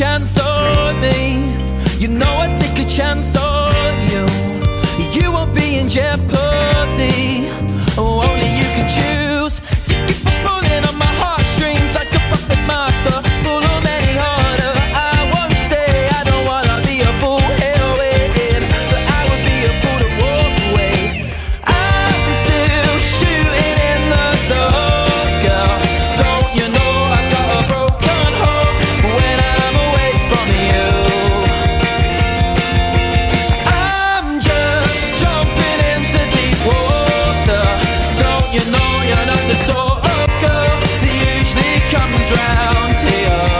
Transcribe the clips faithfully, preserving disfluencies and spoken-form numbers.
chance on me. You know I'd take a chance on you. You won't be in jeopardy. Oh, only you can choose. You keep on pulling on my heartstrings like a puppet master. Pull on any harder. I won't stay. I don't wanna be a fool heroine, but I would be a fool to walk away. I'm still shooting in the dark, girl. Don't you know I've got a broken heart when I'm away from you? I'm just jumping into deep water. Don't you know you're not the sort of girl that usually comes round here?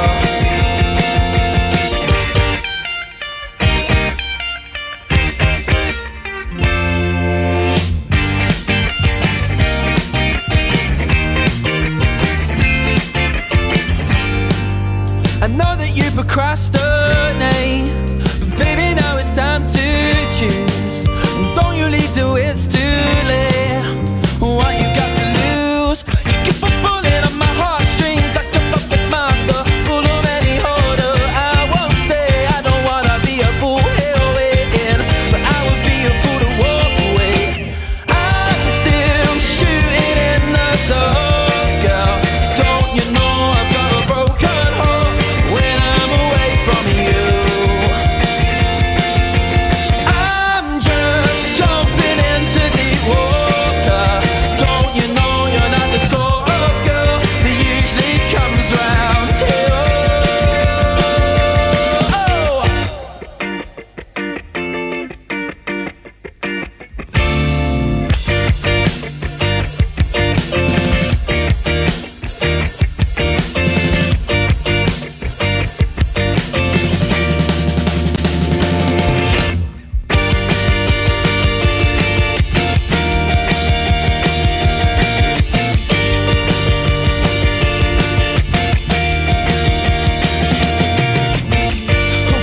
I know that you procrastinate, but baby, now it's time to choose. Don't you leave till it's too late. What you got to lose? You keep on pulling on my heartstrings like a puppet master. Pull on any harder. I won't stay. I don't wanna be a fool heroine, but I would be a fool to walk away. I'm still shooting in the dark, girl. Don't you know I've got a broken heart when I'm away from you? I'm just jumping into deep water. Don't you know you're not the sort of girl that usually comes round here? Oh.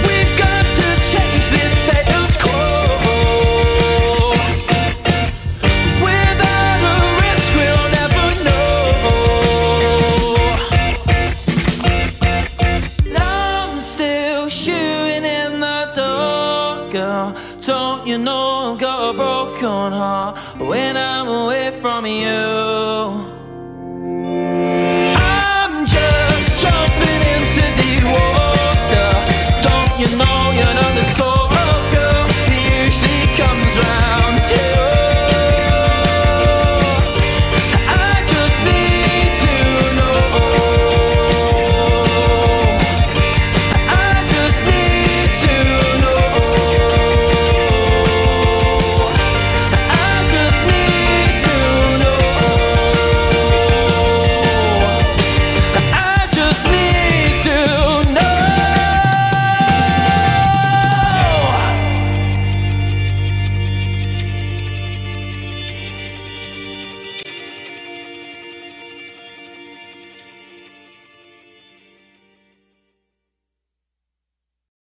We've got to change this status quo. Without a risk, we'll never know. I'm still shooting in the dark, girl. Don't you know I've got a broken heart when I'm away from you?